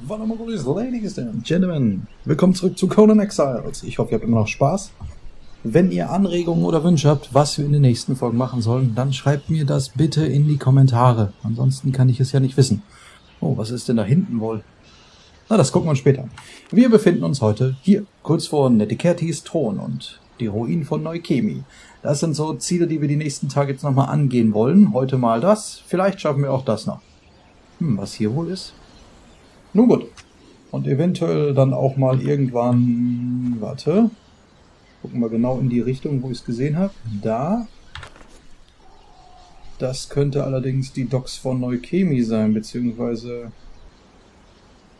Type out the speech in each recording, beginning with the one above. Ladies and Gentlemen, willkommen zurück zu Conan Exiles. Ich hoffe, ihr habt immer noch Spaß. Wenn ihr Anregungen oder Wünsche habt, was wir in den nächsten Folgen machen sollen, dann schreibt mir das bitte in die Kommentare. Ansonsten kann ich es ja nicht wissen. Oh, was ist denn da hinten wohl? Na, das gucken wir uns später an. Wir befinden uns heute hier, kurz vor Neticertis Thron und die Ruinen von Neukämie. Das sind so Ziele, die wir die nächsten Tage jetzt nochmal angehen wollen. Heute mal das, vielleicht schaffen wir auch das noch. Hm, was hier wohl ist? Nun gut. Und eventuell dann auch mal irgendwann... Warte. Gucken wir genau in die Richtung, wo ich es gesehen habe. Da. Das könnte allerdings die Docks von Neukämie sein, beziehungsweise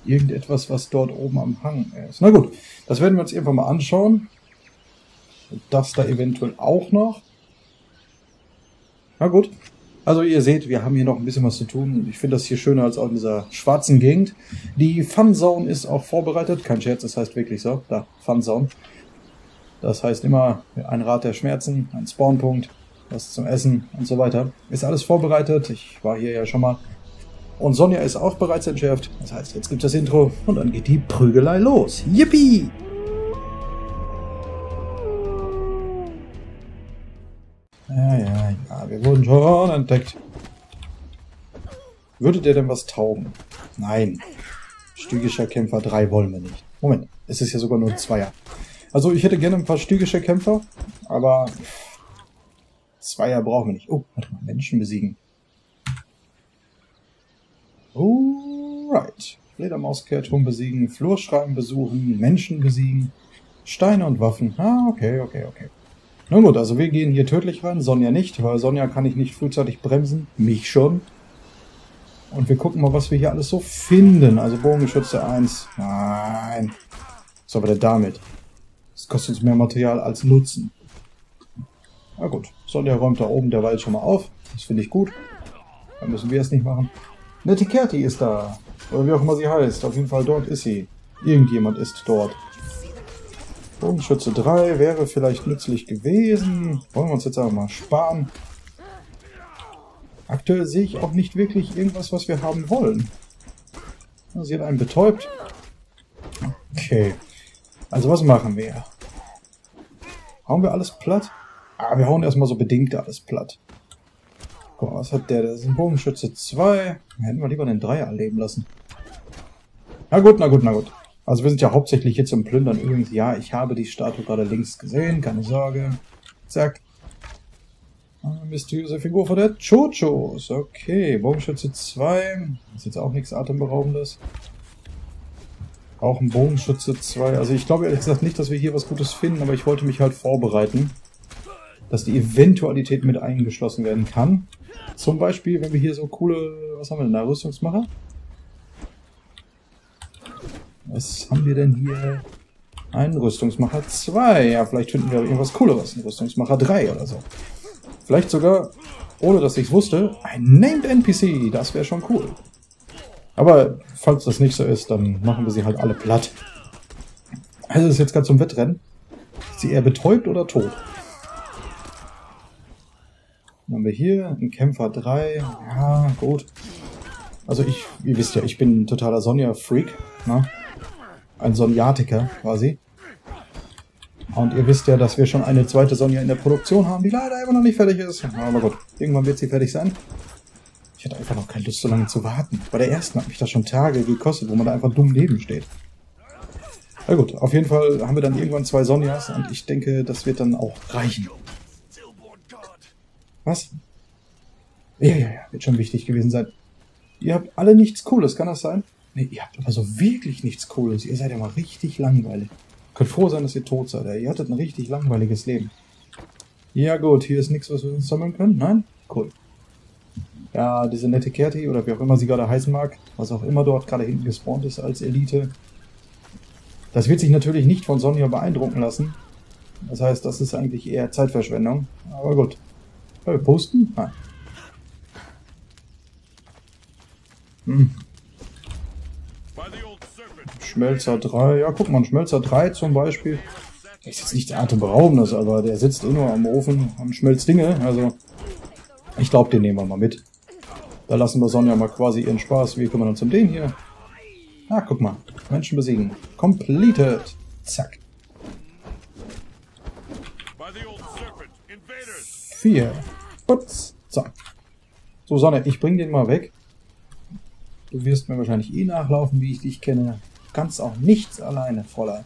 irgendetwas, was dort oben am Hang ist. Na gut, das werden wir uns einfach mal anschauen. Das da eventuell auch noch. Na gut. Also ihr seht, wir haben hier noch ein bisschen was zu tun. Ich finde das hier schöner als auch in dieser schwarzen Gegend. Die Fun Zone ist auch vorbereitet. Kein Scherz, das heißt wirklich so. Da, Fun Zone. Das heißt immer ein Rad der Schmerzen, ein Spawnpunkt, was zum Essen und so weiter. Ist alles vorbereitet. Ich war hier ja schon mal. Und Sonja ist auch bereits entschärft. Das heißt, jetzt gibt es das Intro und dann geht die Prügelei los. Yippie! Ja, wir wurden schon entdeckt. Würde der denn was taugen? Nein. Stygischer Kämpfer 3 wollen wir nicht. Moment, es ist ja sogar nur ein Zweier. Also ich hätte gerne ein paar stygische Kämpfer, aber Zweier brauchen wir nicht. Oh, warte mal, Menschen besiegen. Alright. Fledermauskehrturm besiegen, Flurschreiben besuchen, Menschen besiegen, Steine und Waffen. Ah, okay. Nun gut, also wir gehen hier tödlich rein, Sonja nicht, weil Sonja kann ich nicht frühzeitig bremsen, mich schon. Und wir gucken mal, was wir hier alles so finden. Also Bogengeschütze 1, nein. Was haben wir denn damit? Das kostet uns mehr Material als Nutzen. Na gut, Sonja räumt da oben derweil schon mal auf, das finde ich gut. Dann müssen wir es nicht machen. Neticerti ist da, oder wie auch immer sie heißt, auf jeden Fall dort ist sie. Irgendjemand ist dort. Bogenschütze 3 wäre vielleicht nützlich gewesen. Wollen wir uns jetzt einfach mal sparen. Aktuell sehe ich auch nicht wirklich irgendwas, was wir haben wollen. Sie hat einen betäubt. Okay. Also was machen wir? Hauen wir alles platt? Ah, wir hauen erstmal so bedingt alles platt. Guck mal, was hat der? Das ist ein Bogenschütze 2. Hätten wir lieber den 3er leben lassen. Na gut. Also wir sind ja hauptsächlich hier zum Plündern. Übrigens, ja, ich habe die Statue gerade links gesehen, keine Sorge. Zack. Mysteriöse Figur von der Chochos. Okay, Bogenschütze 2. Ist jetzt auch nichts Atemberaubendes. Auch ein Bogenschütze 2. Also ich glaube ehrlich gesagt nicht, dass wir hier was Gutes finden, aber ich wollte mich halt vorbereiten, dass die Eventualität mit eingeschlossen werden kann. Zum Beispiel, wenn wir hier so coole... Was haben wir denn da? Rüstungsmacher? Was haben wir denn hier? Ein Rüstungsmacher 2. Ja, vielleicht finden wir irgendwas Cooleres. Ein Rüstungsmacher 3 oder so. Vielleicht sogar, ohne dass ich es wusste, ein Named NPC. Das wäre schon cool. Aber falls das nicht so ist, dann machen wir sie halt alle platt. Also ist jetzt gerade zum Wettrennen. Ist sie eher betäubt oder tot? Dann haben wir hier einen Kämpfer 3. Ja, gut. Also ihr wisst ja, ich bin ein totaler Sonja-Freak. Ne? Ein Sonjatiker quasi. Und ihr wisst ja, dass wir schon eine zweite Sonja in der Produktion haben, die leider immer noch nicht fertig ist. Aber gut, irgendwann wird sie fertig sein. Ich hatte einfach noch keine Lust, so lange zu warten. Bei der ersten hat mich das schon Tage gekostet, wo man da einfach dumm neben steht. Na gut, auf jeden Fall haben wir dann irgendwann 2 Sonjas und ich denke, das wird dann auch reichen. Was? Ja, wird schon wichtig gewesen sein. Ihr habt alle nichts Cooles, kann das sein? Nee, ihr habt aber so wirklich nichts Cooles. Ihr seid ja mal richtig langweilig. Könnt froh sein, dass ihr tot seid. Ihr hattet ein richtig langweiliges Leben. Ja gut, hier ist nichts, was wir uns sammeln können. Nein? Cool. Ja, diese Neticerti, oder wie auch immer sie gerade heißen mag, was auch immer dort gerade hinten gespawnt ist als Elite, das wird sich natürlich nicht von Sonja beeindrucken lassen. Das heißt, das ist eigentlich eher Zeitverschwendung. Aber gut. Wollen wir posten? Nein. Hm. Schmelzer 3, ja guck mal, ein Schmelzer 3 zum Beispiel. Ist jetzt nichts Atemberaubendes, aber der sitzt eh nur am Ofen und schmelzt Dinge, also ich glaube, den nehmen wir mal mit. Da lassen wir Sonja mal quasi ihren Spaß, wir kümmern uns um den hier. Ah, guck mal. Menschen besiegen. Completed. Zack. 4. Putz. Zack. So, Sonne, ich bring den mal weg. Du wirst mir wahrscheinlich eh nachlaufen, wie ich dich kenne. Du kannst auch nichts alleine, Fräulein.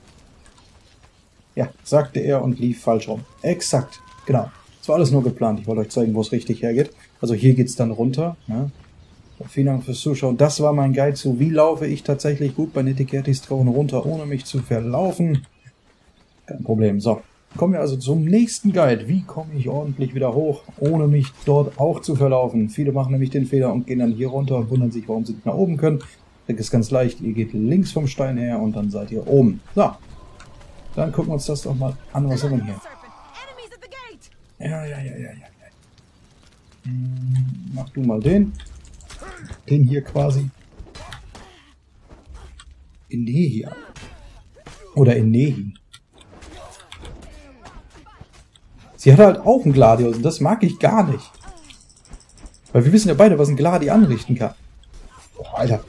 Ja, sagte er und lief falsch rum. Exakt. Genau. Das war alles nur geplant. Ich wollte euch zeigen, wo es richtig hergeht. Also hier geht es dann runter. Ja. Vielen Dank fürs Zuschauen. Das war mein Guide zu, wie laufe ich tatsächlich gut bei Neticertis Thron runter, ohne mich zu verlaufen. Kein Problem. So, kommen wir also zum nächsten Guide. Wie komme ich ordentlich wieder hoch, ohne mich dort auch zu verlaufen? Viele machen nämlich den Fehler und gehen dann hier runter und wundern sich, warum sie nicht nach oben können. Das ist ganz leicht. Ihr geht links vom Stein her und dann seid ihr oben. So, dann gucken wir uns das doch mal an, was wir denn hier. Ja. Mach du mal den. Den hier quasi. In Nehi. Oder in Nehi. Sie hat halt auch einen Gladius und das mag ich gar nicht. Weil wir wissen ja beide, was ein Gladi anrichten kann. Boah, Alter.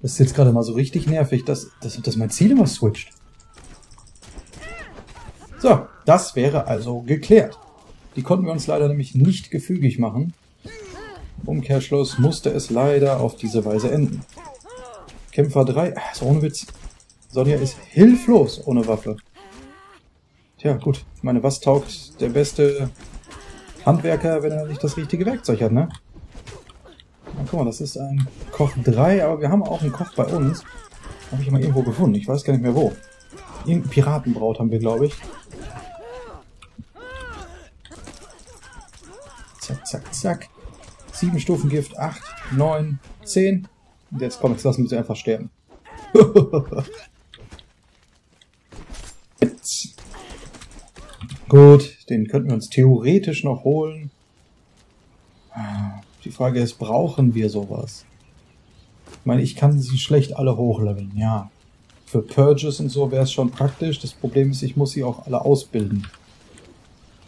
Das ist jetzt gerade mal so richtig nervig, dass mein Ziel immer switcht. So, das wäre also geklärt. Die konnten wir uns leider nämlich nicht gefügig machen. Umkehrschluss musste es leider auf diese Weise enden. Kämpfer 3, ist ohne Witz. Sonja ist hilflos ohne Waffe. Tja, gut. Ich meine, was taugt der beste Handwerker, wenn er nicht das richtige Werkzeug hat, ne? Na, guck mal, das ist ein Koch 3, aber wir haben auch einen Koch bei uns. Habe ich mal irgendwo gefunden. Ich weiß gar nicht mehr wo. Irgendein Piratenbraut haben wir, glaube ich. Zack, zack, zack. 7 Stufen Gift, 8, 9, 10. Jetzt komm, jetzt lassen wir sie einfach sterben. Gut, den könnten wir uns theoretisch noch holen. Die Frage ist, brauchen wir sowas? Ich meine, ich kann sie schlecht alle hochleveln, ja. Für Purges und so wäre es schon praktisch. Das Problem ist, ich muss sie auch alle ausbilden.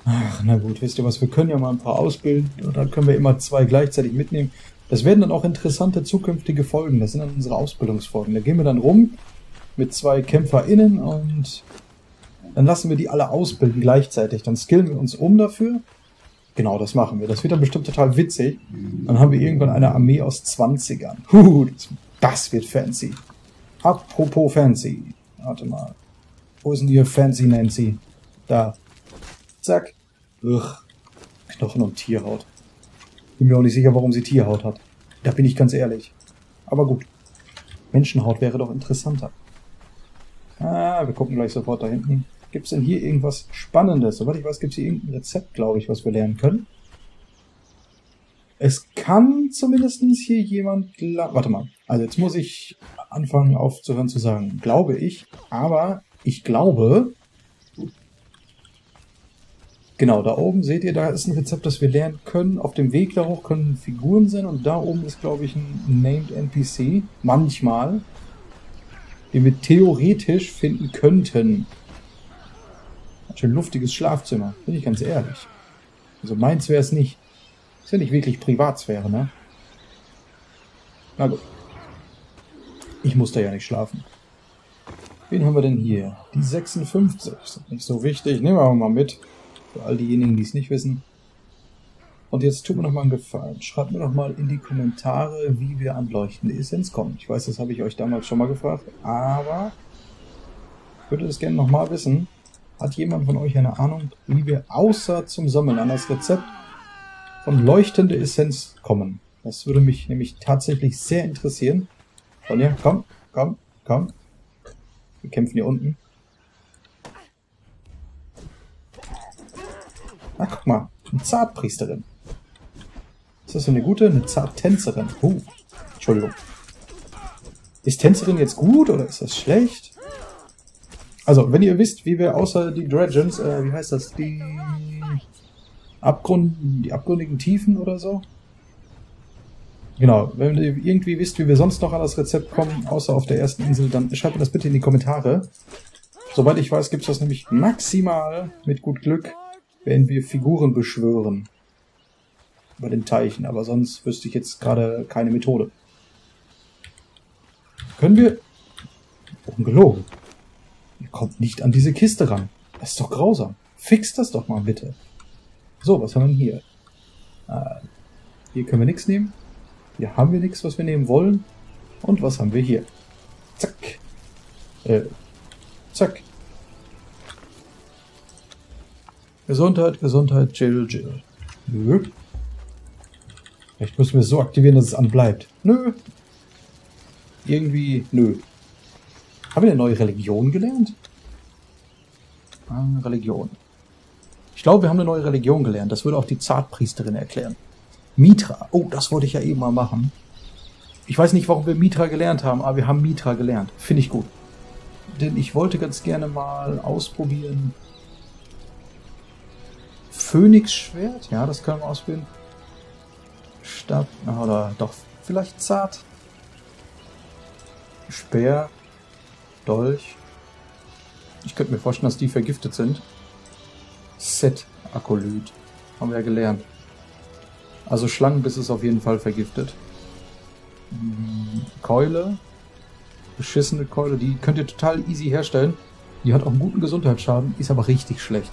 Ach, na gut, wisst ihr was, wir können ja mal ein paar ausbilden und dann können wir immer 2 gleichzeitig mitnehmen. Das werden dann auch interessante zukünftige Folgen, das sind dann unsere Ausbildungsfolgen. Da gehen wir dann rum mit 2 KämpferInnen und dann lassen wir die alle ausbilden gleichzeitig. Dann skillen wir uns um dafür. Genau, das machen wir. Das wird dann bestimmt total witzig. Dann haben wir irgendwann eine Armee aus 20ern. Das wird fancy. Apropos fancy. Warte mal. Wo ist denn hier Fancy Nancy? Da. Zack. Ugh. Knochen und Tierhaut. Bin mir auch nicht sicher, warum sie Tierhaut hat. Da bin ich ganz ehrlich. Aber gut. Menschenhaut wäre doch interessanter. Ah, wir gucken gleich sofort da hinten. Gibt es denn hier irgendwas Spannendes? Soweit ich weiß, gibt es hier irgendein Rezept, glaube ich, was wir lernen können. Es kann zumindest hier jemand... Warte mal. Also jetzt muss ich anfangen aufzuhören zu sagen, glaube ich. Aber ich glaube... Genau, da oben seht ihr, da ist ein Rezept, das wir lernen können. Auf dem Weg da hoch können Figuren sein und da oben ist, glaube ich, ein Named NPC, manchmal, den wir theoretisch finden könnten. Ein schön luftiges Schlafzimmer, bin ich ganz ehrlich. Also meins wäre es nicht. Ist ja nicht wirklich Privatsphäre, ne? Na gut. Ich muss da ja nicht schlafen. Wen haben wir denn hier? Die 56, ist nicht so wichtig, nehmen wir mal mit. Für all diejenigen, die es nicht wissen. Und jetzt tut mir noch mal einen Gefallen. Schreibt mir doch mal in die Kommentare, wie wir an leuchtende Essenz kommen. Ich weiß, das habe ich euch damals schon mal gefragt. Aber ich würde das gerne noch mal wissen. Hat jemand von euch eine Ahnung, wie wir außer zum Sammeln an das Rezept von leuchtende Essenz kommen? Das würde mich nämlich tatsächlich sehr interessieren. Sonja, komm, komm, komm. Wir kämpfen hier unten. Ah, guck mal, eine Zarttänzerin. Ist das so eine gute? Eine Zarttänzerin. Entschuldigung. Ist Tänzerin jetzt gut oder ist das schlecht? Also, wenn ihr wisst, wie wir außer die Dragons, wie heißt das? Die abgründigen Tiefen oder so? Genau, wenn ihr irgendwie wisst, wie wir sonst noch an das Rezept kommen, außer auf der ersten Insel, dann schreibt mir das bitte in die Kommentare. Soweit ich weiß, gibt es das nämlich maximal mit gut Glück, wenn wir Figuren beschwören. Bei den Teichen. Aber sonst wüsste ich jetzt gerade keine Methode. Können wir und gelogen. Ihr kommt nicht an diese Kiste ran. Das ist doch grausam. Fixt das doch mal bitte. So, was haben wir denn hier? Hier können wir nichts nehmen. Hier haben wir nichts, was wir nehmen wollen. Und was haben wir hier? Zack. Zack. Gesundheit, Gesundheit, Jill, Jill. Nö. Vielleicht müssen wir es so aktivieren, dass es anbleibt. Nö. Irgendwie, nö. Haben wir eine neue Religion gelernt? Religion. Ich glaube, wir haben eine neue Religion gelernt. Das würde auch die Zathpriesterin erklären. Mitra. Oh, das wollte ich ja eben mal machen. Ich weiß nicht, warum wir Mitra gelernt haben, aber wir haben Mitra gelernt. Finde ich gut. Denn ich wollte ganz gerne mal ausprobieren. Phönix-Schwert? Ja, das können wir ausprobieren. Stab. Oder doch, vielleicht Zart. Speer. Dolch. Ich könnte mir vorstellen, dass die vergiftet sind. Set-Akolyt. Haben wir ja gelernt. Also Schlangenbiss ist auf jeden Fall vergiftet. Keule. Beschissene Keule. Die könnt ihr total easy herstellen. Die hat auch einen guten Gesundheitsschaden. Ist aber richtig schlecht.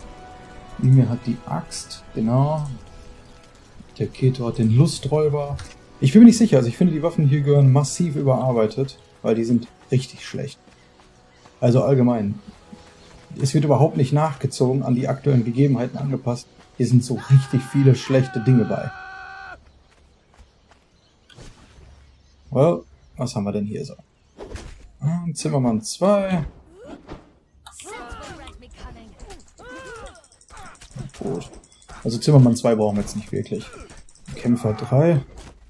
Mir hat die Axt. Genau. Der Keto hat den Lusträuber. Ich bin mir nicht sicher. Also ich finde, die Waffen hier gehören massiv überarbeitet. Weil die sind richtig schlecht. Also allgemein. Es wird überhaupt nicht nachgezogen, an die aktuellen Gegebenheiten angepasst. Hier sind so richtig viele schlechte Dinge bei. Well, was haben wir denn hier so? Zimmermann 2. Gut. Also Zimmermann 2 brauchen wir jetzt nicht wirklich. Kämpfer 3.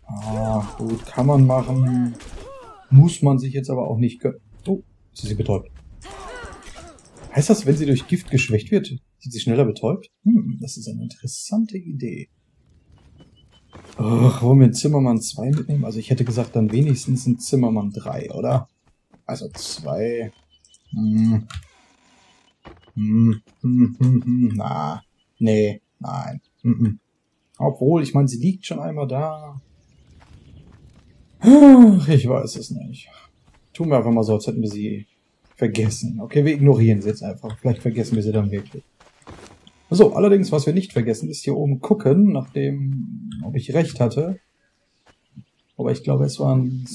Ah, gut, kann man machen. Muss man sich jetzt aber auch nicht gönnen. Oh, sie sind betäubt. Heißt das, wenn sie durch Gift geschwächt wird, sind sie schneller betäubt? Hm, das ist eine interessante Idee. Ach, wollen wir einen Zimmermann 2 mitnehmen? Also ich hätte gesagt, dann wenigstens einen Zimmermann 3, oder? Also 2. Na, nee, nein. Obwohl, ich meine, sie liegt schon einmal da. Ach, ich weiß es nicht. Tun wir einfach mal so, als hätten wir sie vergessen. Okay, wir ignorieren sie jetzt einfach. Vielleicht vergessen wir sie dann wirklich. So, allerdings, was wir nicht vergessen, ist hier oben gucken, nachdem, ob ich recht hatte. Aber ich glaube, es war ein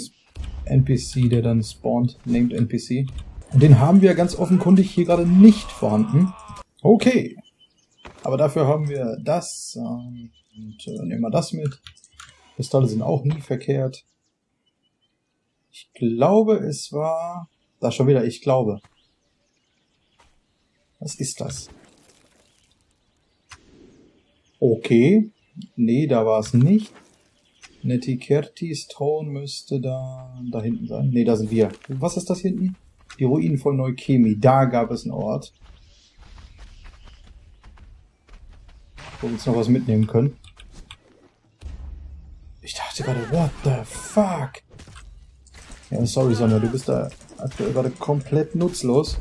NPC, der dann spawnt, named NPC. Und den haben wir ganz offenkundig hier gerade nicht vorhanden. Okay. Aber dafür haben wir das. Und nehmen wir das mit. Kristalle sind auch nie verkehrt. Ich glaube, es war... Da schon wieder, ich glaube. Was ist das? Okay. Nee, da war es nicht. Neticertis Thron müsste da hinten sein. Nee, da sind wir. Was ist das hier hinten? Die Ruinen von Neukämie. Da gab es einen Ort. Wo wir uns noch was mitnehmen können. Ich dachte gerade, what the fuck? Ja, sorry, Sonja, du bist da aktuell gerade komplett nutzlos.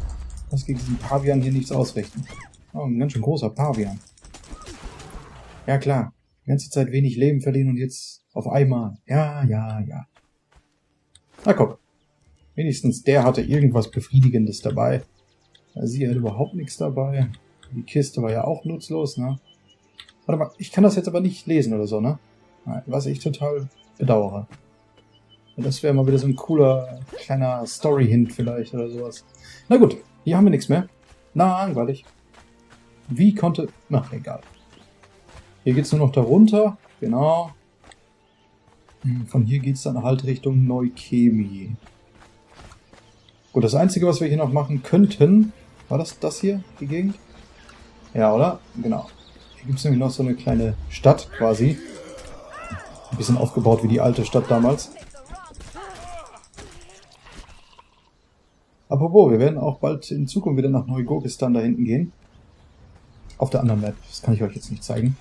Das gegen diesen Pavian hier nichts ausrichten. Oh, ein ganz schön großer Pavian. Ja, klar. Die ganze Zeit wenig Leben verlieren und jetzt auf einmal. Ja, ja, ja. Na komm. Wenigstens der hatte irgendwas Befriedigendes dabei. Sie hat überhaupt nichts dabei. Die Kiste war ja auch nutzlos, ne? Warte mal, ich kann das jetzt aber nicht lesen oder so, ne? Nein, was ich total bedauere. Das wäre mal wieder so ein cooler kleiner Story-Hint vielleicht oder sowas. Na gut, hier haben wir nichts mehr. Na, langweilig. Wie konnte... Na, egal. Hier geht es nur noch darunter. Genau. Von hier geht es dann halt Richtung Neukämie. Gut, das Einzige, was wir hier noch machen könnten... War das hier, die Gegend? Ja, oder? Genau. Hier gibt es nämlich noch so eine kleine Stadt quasi. Ein bisschen aufgebaut wie die alte Stadt damals. Apropos, wir werden auch bald in Zukunft wieder nach Neugurgistan da hinten gehen. Auf der anderen Map. Das kann ich euch jetzt nicht zeigen.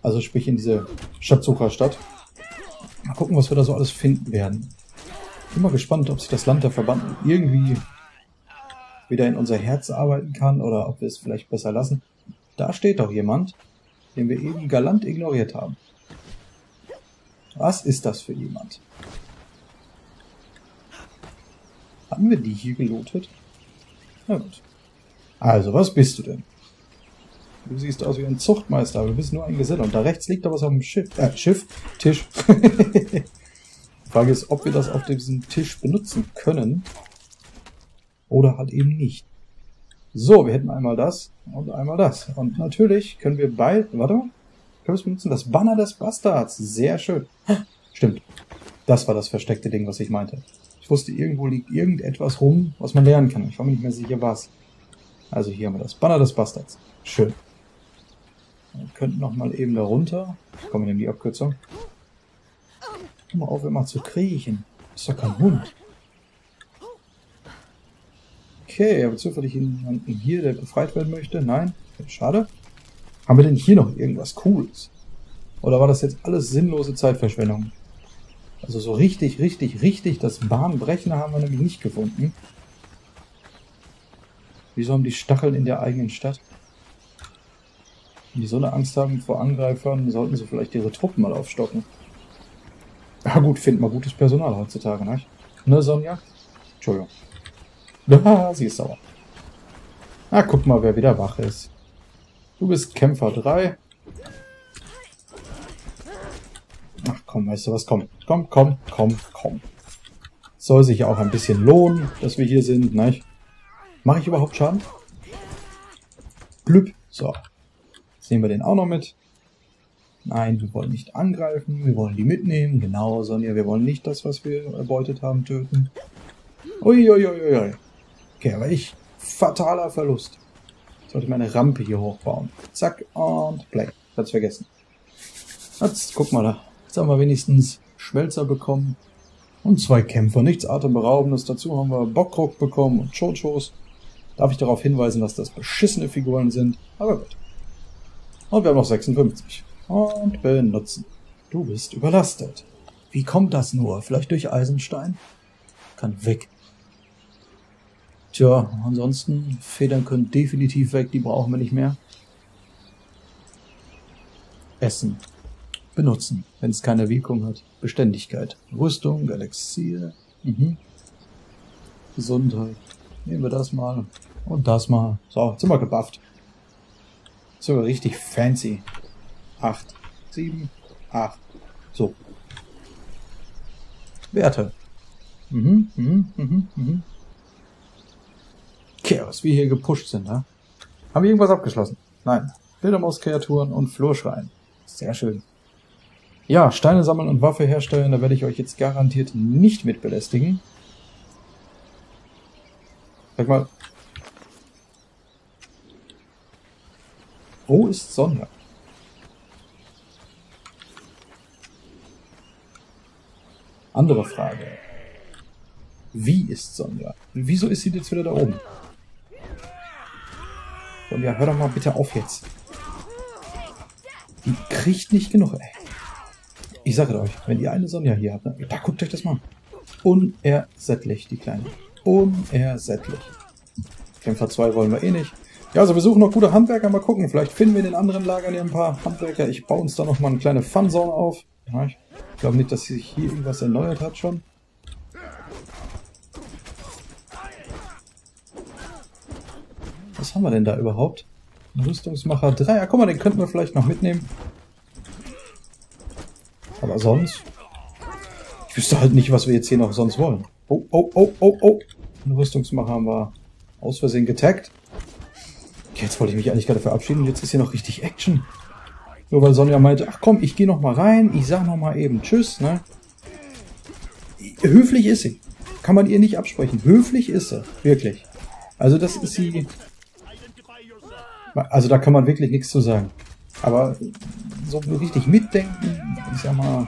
Also sprich in diese Schatzsucherstadt. Mal gucken, was wir da so alles finden werden. Bin mal gespannt, ob sich das Land der Verbannten irgendwie wieder in unser Herz arbeiten kann oder ob wir es vielleicht besser lassen. Da steht doch jemand, den wir eben galant ignoriert haben. Was ist das für jemand? Haben wir die hier gelotet? Na gut. Also, was bist du denn? Du siehst aus wie ein Zuchtmeister, aber du bist nur ein Geselle. Und da rechts liegt da was auf dem Schiff. Tisch. Die Frage ist, ob wir das auf diesem Tisch benutzen können. Oder halt eben nicht. So, wir hätten einmal das und einmal das. Und natürlich können wir beide... Warte mal. Können wir es benutzen? Das Banner des Bastards. Sehr schön. Stimmt. Das war das versteckte Ding, was ich meinte. Ich wusste, irgendwo liegt irgendetwas rum, was man lernen kann. Ich war mir nicht mehr sicher, was. Also hier haben wir das Banner des Bastards. Schön. Wir könnten nochmal eben da runter. Komm, wir nehmen die Abkürzung. Guck mal auf, immer zu kriechen. Ist doch kein Hund. Okay, aber zufällig jemanden hier, der befreit werden möchte. Nein, schade. Haben wir denn hier noch irgendwas Cooles? Oder war das jetzt alles sinnlose Zeitverschwendung? Also so richtig das Bahnbrechende haben wir nämlich nicht gefunden. Wieso haben die Stacheln in der eigenen Stadt? Wenn die so eine Angst haben vor Angreifern, sollten sie vielleicht ihre Truppen mal aufstocken. Na gut, finden wir gutes Personal heutzutage, ne? Ne, Sonja? Entschuldigung. Ah, sie ist sauer. Na, guck mal, wer wieder wach ist. Du bist Kämpfer 3. Ach komm, weißt du was? Komm. Soll sich ja auch ein bisschen lohnen, dass wir hier sind, ne? Mache ich überhaupt Schaden? Glück. So. Jetzt nehmen wir den auch noch mit. Nein, wir wollen nicht angreifen. Wir wollen die mitnehmen. Genau, Sonja, wir wollen nicht das, was wir erbeutet haben, töten. Uiuiuiui. Okay, aber ich... Fataler Verlust. Jetzt sollte ich meine Rampe hier hochbauen. Zack und play. Hat's vergessen. Jetzt, guck mal da. Jetzt haben wir wenigstens Schmelzer bekommen. Und 2 Kämpfer. Nichts Atemberaubendes. Dazu haben wir Bockrock bekommen und Chochos. Darf ich darauf hinweisen, dass das beschissene Figuren sind? Aber gut. Und wir haben noch 56. Und benutzen. Du bist überlastet. Wie kommt das nur? Vielleicht durch Eisenstein? Kann weg. Tja, ansonsten, Federn können definitiv weg. Die brauchen wir nicht mehr. Essen. Benutzen, wenn es keine Wirkung hat. Beständigkeit. Rüstung, Elixier. Gesundheit. Nehmen wir das mal. Und das mal. So, jetzt sind wir gebufft. Jetzt sind wir richtig fancy. 8, 7, 8. So. Werte. Okay, was wir hier gepusht sind, ne? Haben wir irgendwas abgeschlossen? Nein. Bildermaus-Kreaturen und Flurschreien. Sehr schön. Ja, Steine sammeln und Waffe herstellen, da werde ich euch jetzt garantiert nicht mit belästigen. Sag mal. Wo ist Sonja? Andere Frage. Wie ist Sonja? Wieso ist sie jetzt wieder da oben? Sonja, hör doch mal bitte auf jetzt. Die kriegt nicht genug, ey. Ich sage euch, wenn ihr eine Sonja hier habt, ne? Da guckt euch das mal an. Unersättlich, die Kleine. Unersättlich. Kämpfer 2 wollen wir eh nicht. Ja, also wir suchen noch gute Handwerker. Mal gucken, vielleicht finden wir in den anderen Lagern hier ein paar Handwerker. Ich baue uns da nochmal eine kleine Fun Zone auf. Ja, ich glaube nicht, dass sich hier irgendwas erneuert hat schon. Was haben wir denn da überhaupt? Rüstungsmacher 3. Ja, guck mal, den könnten wir vielleicht noch mitnehmen. Aber sonst? Ich wüsste halt nicht, was wir jetzt hier noch sonst wollen. Oh. Einen Rüstungsmacher haben wir aus Versehen getaggt. Jetzt wollte ich mich eigentlich gerade verabschieden. Jetzt ist hier noch richtig Action. Nur weil Sonja meinte, ach komm, ich gehe noch mal rein. Ich sag noch mal eben Tschüss, ne? Höflich ist sie. Kann man ihr nicht absprechen. Höflich ist sie. Wirklich. Also das ist sie... Also da kann man wirklich nichts zu sagen. Aber so richtig mitdenken, ich sag mal,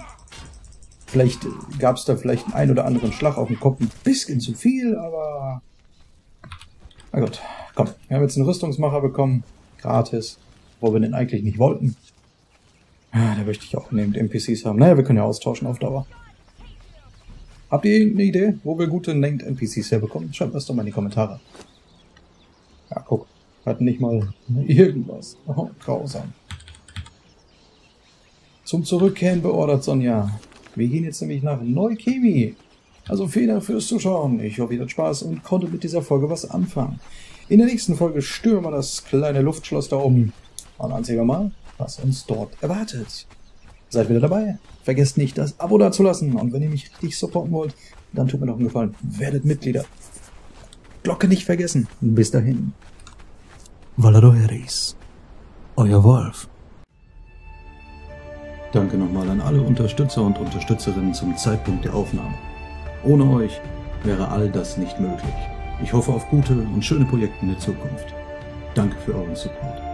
vielleicht gab es da vielleicht einen oder anderen Schlag auf den Kopf, ein bisschen zu viel, aber... Na gut, komm, wir haben jetzt einen Rüstungsmacher bekommen, gratis, wo wir den eigentlich nicht wollten. Ah, da möchte ich auch neben NPCs haben. Naja, wir können ja austauschen auf Dauer. Habt ihr irgendeine Idee, wo wir gute named NPCs herbekommen? Schreibt das doch mal in die Kommentare. Ja, guck, wir hatten nicht mal irgendwas. Oh, grausam. Zum Zurückkehren beordert, Sonja. Wir gehen jetzt nämlich nach Neukämie. Also vielen Dank fürs Zuschauen. Ich hoffe, ihr hattet Spaß und konntet mit dieser Folge was anfangen. In der nächsten Folge stürmen wir das kleine Luftschloss da oben. Und dann sehen wir mal, was uns dort erwartet. Seid wieder dabei. Vergesst nicht, das Abo da zu lassen. Und wenn ihr mich richtig supporten wollt, dann tut mir noch einen Gefallen. Werdet Mitglieder. Glocke nicht vergessen. Bis dahin. Valadoheris, euer Wolf. Danke nochmal an alle Unterstützer und Unterstützerinnen zum Zeitpunkt der Aufnahme. Ohne euch wäre all das nicht möglich. Ich hoffe auf gute und schöne Projekte in der Zukunft. Danke für euren Support.